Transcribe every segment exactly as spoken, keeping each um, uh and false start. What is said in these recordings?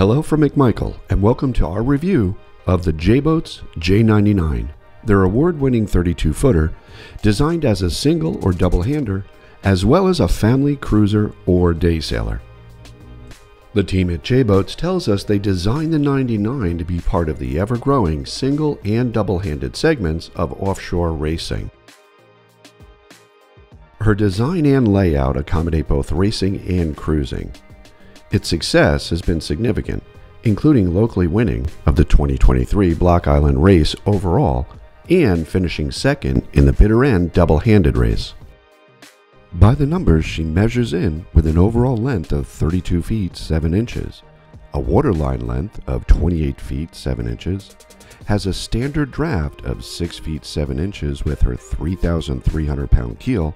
Hello from McMichael and welcome to our review of the J/Boats J ninety-nine. Their award-winning thirty-two footer, designed as a single or double-hander, as well as a family cruiser or day sailor. The team at J/Boats tells us they designed the ninety-nine to be part of the ever-growing single and double-handed segments of offshore racing. Her design and layout accommodate both racing and cruising. Its success has been significant, including locally winning of the twenty twenty-three Block Island race overall and finishing second in the Bitter End double-handed race. By the numbers, she measures in with an overall length of thirty-two feet seven inches, a waterline length of twenty-eight feet seven inches, has a standard draft of six feet seven inches with her three thousand three hundred pound keel,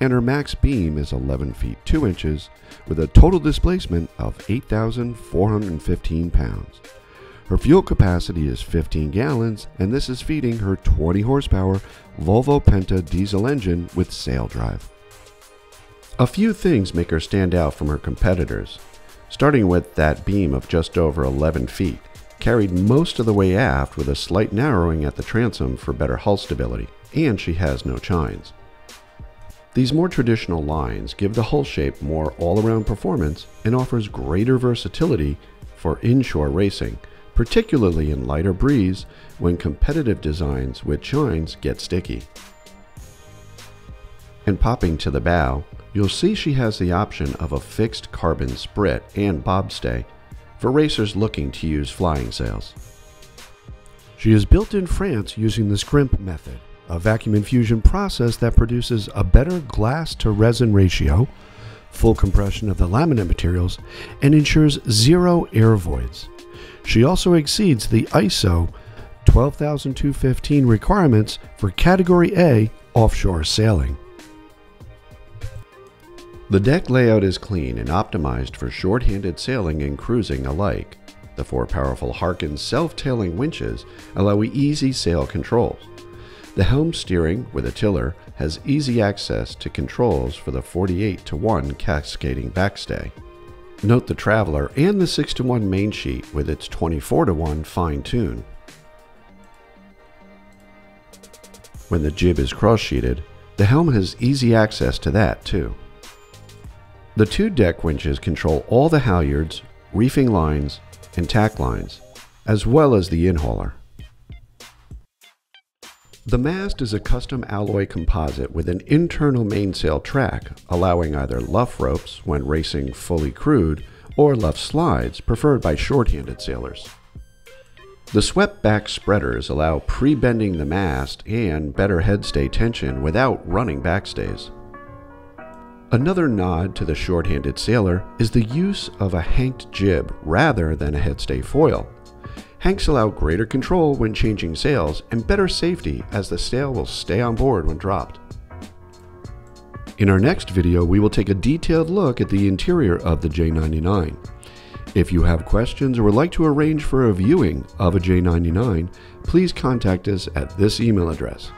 and her max beam is eleven feet two inches with a total displacement of eight thousand four hundred fifteen pounds. Her fuel capacity is fifteen gallons, and this is feeding her twenty horsepower Volvo Penta diesel engine with sail drive. A few things make her stand out from her competitors, starting with that beam of just over eleven feet, carried most of the way aft with a slight narrowing at the transom for better hull stability, and she has no chines. These more traditional lines give the hull shape more all-around performance and offers greater versatility for inshore racing, particularly in lighter breeze when competitive designs with chines get sticky. And popping to the bow, you'll see she has the option of a fixed carbon sprit and bobstay for racers looking to use flying sails. She is built in France using the scrimp method, a vacuum infusion process that produces a better glass to resin ratio, full compression of the laminate materials, and ensures zero air voids. She also exceeds the I S O twelve thousand two fifteen requirements for Category A offshore sailing. The deck layout is clean and optimized for short-handed sailing and cruising alike. The four powerful Harken self-tailing winches allow easy sail controls. The helm steering with a tiller has easy access to controls for the forty-eight to one cascading backstay. Note the traveler and the six to one mainsheet with its twenty-four to one fine tune. When the jib is cross-sheeted, the helm has easy access to that too. The two deck winches control all the halyards, reefing lines, and tack lines, as well as the inhauler. The mast is a custom alloy composite with an internal mainsail track, allowing either luff ropes when racing fully crewed or luff slides preferred by shorthanded sailors. The swept back spreaders allow pre-bending the mast and better headstay tension without running backstays. Another nod to the shorthanded sailor is the use of a hanked jib rather than a headstay foil. Hanks allow greater control when changing sails and better safety, as the sail will stay on board when dropped. In our next video, we will take a detailed look at the interior of the J ninety-nine. If you have questions or would like to arrange for a viewing of a J ninety-nine, please contact us at this email address.